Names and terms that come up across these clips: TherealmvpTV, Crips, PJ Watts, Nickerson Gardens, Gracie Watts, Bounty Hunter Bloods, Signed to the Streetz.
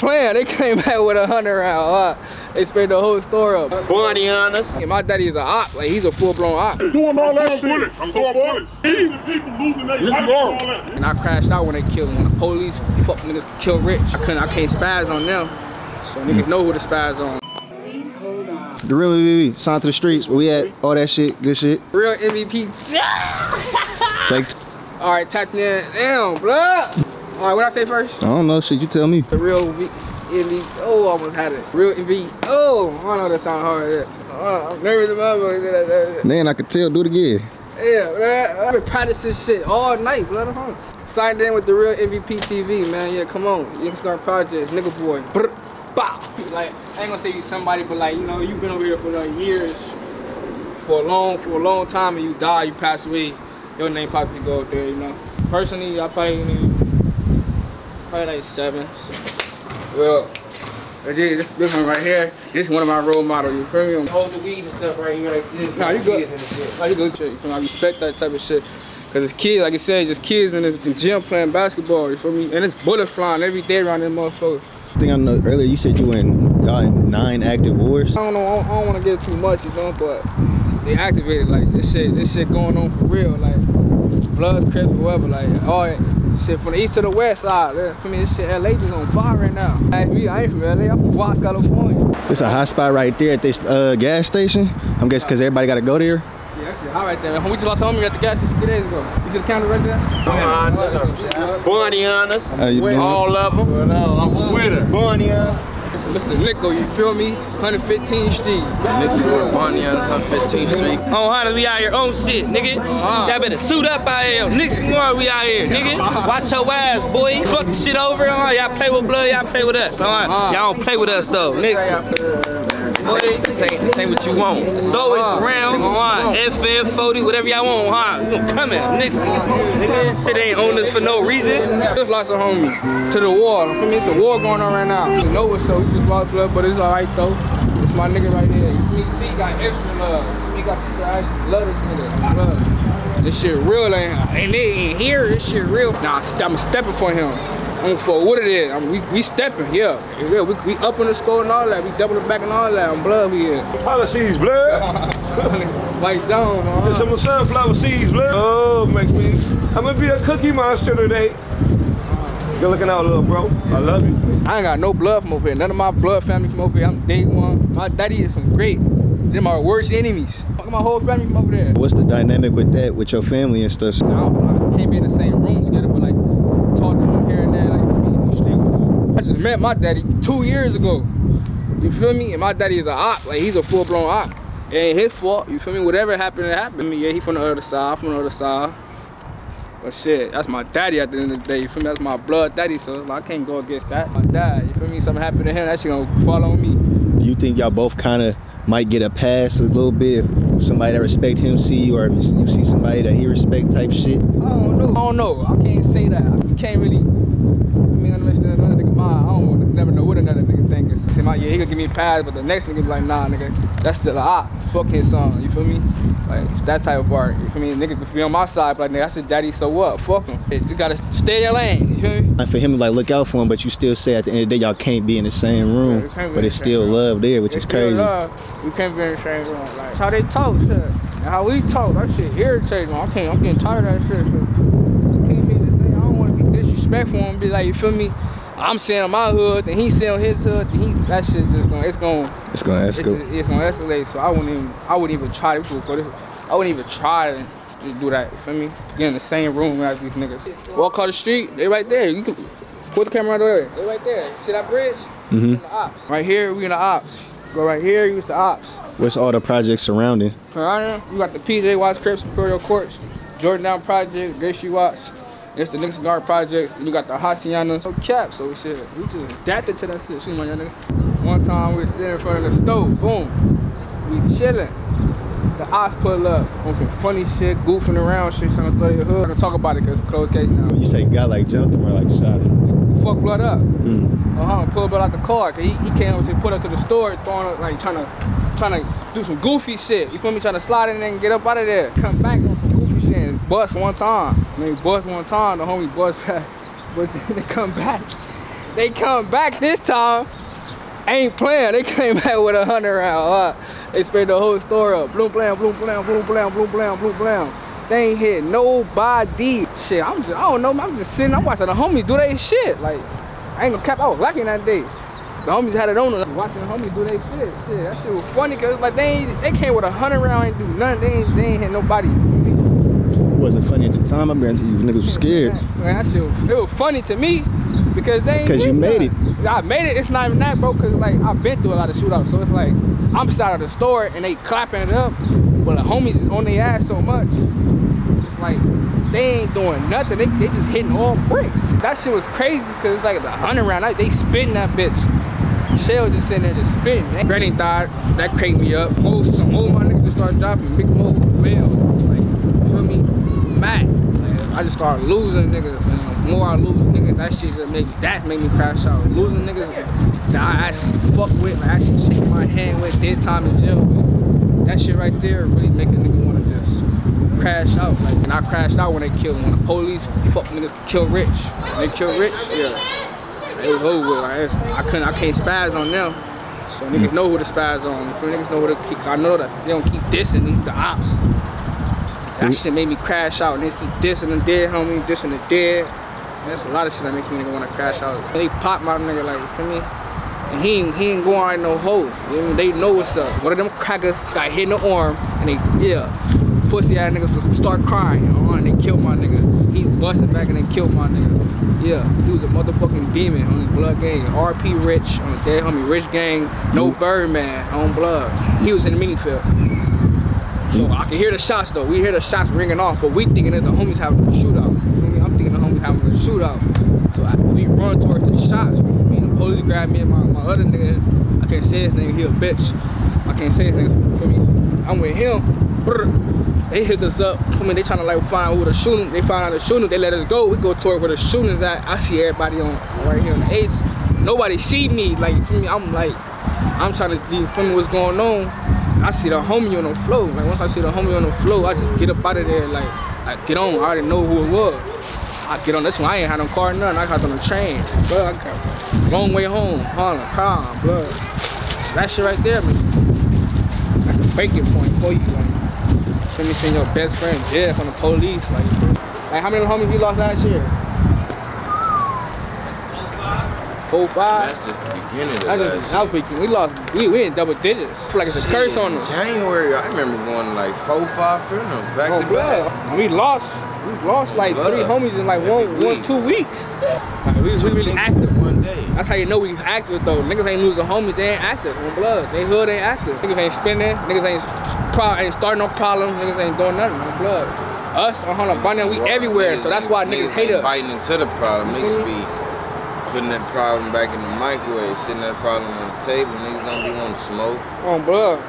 playing. They came back with a 100 round. They spent the whole store up. Bunny on us. And my daddy's an op. Like, he's a full blown op. Doing all that shit. I'm going bullets. These people losing their life. And I crashed out when they killed one. The police fuck niggas kill Rich. I can't spaz on them. So niggas know who to spaz on. The real MVP, signed to the Streetz, where we at, all that shit, good shit. Real MVP. Thanks. All right, tap in, damn, blood. All right, what I say first? I don't know, shit, you tell me. The real MVP, oh, I almost had it. Real MVP, oh, I know that sound hard. Yeah. I'm nervous about it. Man, I could tell, do it again. Yeah, man, I've been practicing shit all night, blood. Signed in with the real MVP TV, man, yeah, come on. Nickerson Projects, nigga boy. Brr. Bop. Like, I ain't gonna say you somebody, but like, you know, you've been over here for like years, for a long time, and you die, you pass away, your name probably go up there, you know. Personally, I probably like 7. So. Well, this one right here, this is one of my role models, you feel me? Hold the weed and stuff right here, like this. Nah, you good. Nah, you good shit, you feel me? I respect that type of shit. Cause it's kids, like I said, just kids in the gym playing basketball, you feel me? And it's bullet flying every day around them motherfuckers. I think I know earlier you said you were in 9 active wars. I don't know, I don't want to get too much, you know, but they activated, like, this shit going on for real, like, Bloods, Crips, whatever, like, all that shit from the east to the west side. I mean, this shit, LA just on fire right now. Like me, I ain't from LA, I'm from Watts, California. It's a hot spot right there at this gas station. I'm guessing because everybody got to go there. Yeah, that's it. All right, then. We just lost homie at the gas station 2 days ago. You see the counter right there? Bunny on us. All of them. Well, I'm with her. Bunny on us. Mr. Nicko, you feel me? 115th Street. Nickerson, Bunny on us, 115th Street. On Honda, we out here on shit, nigga. Y'all better suit up out here. Nickerson, we out here, nigga. Watch your ass, boy. Fuck the shit over. Y'all play with blood, y'all play with us. Y'all don't play with us, though, nigga. Say what you want. So it's round, FM, 40, whatever y'all want, huh? You gonna come in, nigga. This shit ain't on us for no reason. Just lost a homie to the war. For me, it's a war going on right now. You know what's though, we just lost love, but it's alright though. It's my nigga right here. You see, he got extra love. He got people that actually love this nigga. Love. This shit real, and they ain't here, this shit real. Nah, I'm stepping for him. I mean, for what it is, I mean, we stepping, yeah. We up in the score and all that. We doubling back and all that. I'm blood we is. Sunflower seeds, blood. Like down, huh? Some sunflower seeds, blood. Oh, make me. I'm gonna be a cookie monster today. Good looking out, little bro. I love you. I ain't got no blood from over here. None of my blood family from over here. I'm day one. My daddy is from great. They're my worst enemies. Fuck my whole family from over there. What's the dynamic with that, with your family and stuff? I can't be in the same room together, but like, talk to them here and there. I just met my daddy 2 years ago. You feel me? And my daddy is an op. Like, he's a full-blown op. It ain't his fault. You feel me? Whatever happened, it happened. I mean, yeah, he from the other side. I'm from the other side. But shit, that's my daddy at the end of the day. You feel me? That's my blood daddy, so like, I can't go against that. My dad, you feel me? Something happened to him, that shit gonna follow me. You think y'all both kind of might get a pass a little bit? If somebody that respect him see you, or if you see somebody that he respect type shit? I don't know. I can't say that. You can't really... never know what another nigga thinking. So like, yeah, he gonna give me a pass, but the next nigga be like, nah, nigga, that's still a op. Fuck his son, you feel me? Like, that type of art, you feel me? Nigga could be on my side, but like, nigga, that's his daddy, so what? Fuck him. You gotta stay in your lane, you feel me? And for him to like look out for him, but you still say at the end of the day, y'all can't be in the same room, but it's still love there, which is crazy. Love. We can't be in the same room. Like, how they talk, shit. And how we talk, that shit irritating. I'm getting tired of that shit. I don't wanna be disrespectful and be like, you feel me? I'm saying my hood, and he's saying his hood, and that shit just gonna, it's gonna escalate. So I wouldn't even try to go this. I wouldn't even try to do that. You feel me? Get in the same room as these niggas. Walk out the street, they right there. You can put the camera right there. They right there. See that bridge? Mm-hmm. In the ops. Right here, we in the ops. Go right here, you the ops. What's all the projects surrounding? You got the PJ Watts Crips, Imperial Courts, Jordan Project, Gracie Watts. It's the Nickerson Gardens Projects. You got the Haciendas. No cap, so shit. We just adapted to that shit. One time we were sitting in front of the stove. Boom. We chilling. The ops pull up on some funny shit, goofing around, shit, trying to throw your hood. I can talk about it because it's a closed case now. You say guy like jumped him or like shot him? Fuck blood up. Pull blood out the car. Cause he came up to put up to the store, throwing up, like trying to do some goofy shit. You feel me? Trying to slide in there and get up out of there. Come back on some goofy shit and bust one time. The homie bust back, but then they come back. They come back this time, ain't playing. They came back with 100 rounds. They spent the whole store up. Bloom, blam, bloom, blam, bloom, blam, bloom, blam, bloom, blam. They ain't hit nobody. Shit, I don't know. I'm just sitting. I'm watching the homies do they shit. Like, I ain't gonna cap. I was lacking that day. The homies had it on us. Watching the homies do they shit. Shit, that shit was funny because like they came with 100 rounds, ain't do nothing. They ain't hit nobody. It wasn't funny at the time. I guarantee you niggas were scared. Man, that shit was, it was funny to me because they ain't. Because you made it. I made it. It's not even that, bro. Because like I've been through a lot of shootouts, so it's like I'm beside of the store and they clapping it up, but the homies is on their ass so much. It's like they ain't doing nothing. They just hitting all bricks. That shit was crazy because it's like the 100 round. Like, they spitting that bitch. Shell just sitting there just spitting. Man. Granny died. That cranked me up. Some old my niggas just started dropping. Big Mo fell. Like, you feel me? Mad. Like, I just started losing niggas. And the more I lose niggas, that shit just made me crash out. Losing niggas that I actually fuck with, like, I actually shake my hand with, dead time in jail with. That shit right there really make a nigga wanna just crash out. Like, and I crashed out when they killed. When the police fuck niggas kill Rich. When they kill Rich, yeah. It was over with. Like, I can't spaz on them. So niggas know who to spaz on. Niggas know who to keep. I know that they don't keep dissing me, the ops. That shit made me crash out. Niggas keep dissing the dead homie, dissing the dead. And that's a lot of shit that makes me nigga wanna crash out. They pop my nigga like, you feel me? And he ain't going out in no hole. You know, they know what's up. One of them crackers got hit in the arm and they, yeah, pussy ass niggas start crying. You know, and they killed my nigga. He busted back and they killed my nigga. Yeah, he was a motherfucking demon on his blood gang. RP Rich on his dead homie Rich gang. No Birdman on blood. He was in the meeting field. So I can hear the shots though. We hear the shots ringing off, but we thinking that the homies having a shootout. You feel me? I'm thinking the homies having a shootout. So we run towards the shots. You feel me? And the police grabbed me and my other nigga. I can't say his name. He a bitch. I can't say his name. You feel me? I'm with him. Brr. They hit us up. I mean, they trying to like find who the shooting. They find out the shooting. They let us go. We go toward where the shooting's at. I see everybody on right here on the 8th. Nobody see me. Like, I'm like, I'm trying to see what's going on. I see the homie on the floor. Like, once I see the homie on the floor, I just get up out of there. Like, I get on. I already know who it was. I get on this one. I ain't had no car, nothing. I got on the train. Bro, I got a long way home. Holla, calm, bro. That shit right there, man. That's a breaking point for you, man. Let me send your best friend dead from the police. Like how many homies we lost last year? 4-5. That's just the beginning of last year. We lost, we in double digits. Like it's a curse on us. January, I remember going like 4-5 funerals back to back. We lost like 3 homies in like 1-2 weeks. Like, we really active. One day. That's how you know we active though. Niggas ain't losing homies, they ain't active on blood. They hood ain't active. Niggas ain't spinning, niggas ain't starting no problems, niggas ain't doing nothing on blood. Us on Hunter, we everywhere, so that's why niggas hate us. Fighting into the problem, niggas be putting that problem back in the microwave, sitting that problem on the table, niggas don't be wanting to smoke. On blood.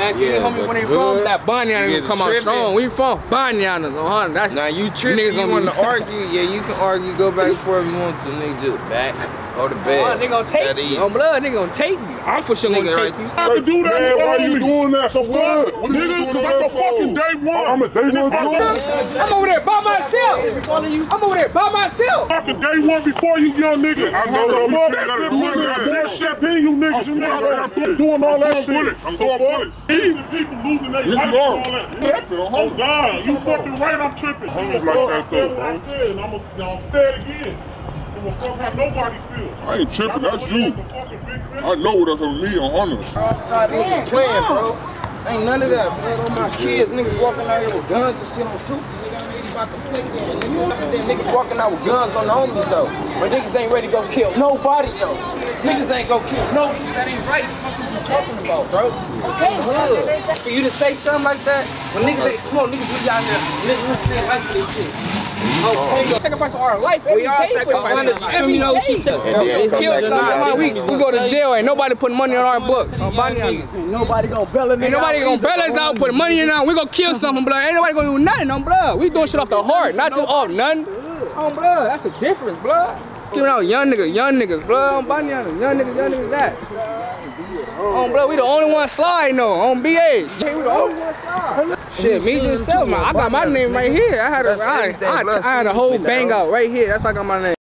Ask any homie when they from that Bonniana, you come out strong. We from Bonniana, on Hunter. Now you tripping, you want to argue, yeah, you can argue, go back and forth if you want to, nigga, just back. Go to bed. They gonna take you. On blood, they gonna take you. I'm for sure gonna take you. Hey, do that. Man, why you doing that for what? Nigga, because I'm a fucking day one. I'm a day one. I'm over there by myself. I'm over there by myself. Fucking day one before you, young nigga. I know that. I'm you niggas. You niggas doing all that shit. I'm throwing bullets. These people losing their life and all that. Oh God, you fucking right. I'm tripping. Homies like that stuff, bro. I said, and I'm gonna say it again. How nobody feels. I ain't tripping, that's you. I know what that's on me, on honor. I'm tired of niggas playing, bro. Ain't none of that, man. All my kids, niggas walking out here with guns and shit on troopers. Niggas ain't about to play that. Niggas walking out with guns on the homies, though. But niggas ain't ready to go kill nobody, though. Niggas ain't gonna kill nobody. That ain't right. Fuck is you talking about, bro? Okay. For you to say something like that, when niggas ain't, come on, niggas be out here living this thing like this shit. Oh, sacrifice our life every day for we go to jail, ain't nobody putting money on our books. Nobody gonna bail us out. Ain't nobody gonna bail us out, put money in on. We gonna kill something, blood. Ain't nobody gonna do nothing on blood. We doing shit off the heart, not just off nothing. On blood, that's the difference, blood. Giving out young niggas, blood. On Bonniana, young niggas that. On blood, we the only one sliding though, on BH. Hey, we the only one sliding. Shit, me just self, I got my name right here. I had a whole bang out right here. That's how I got my name.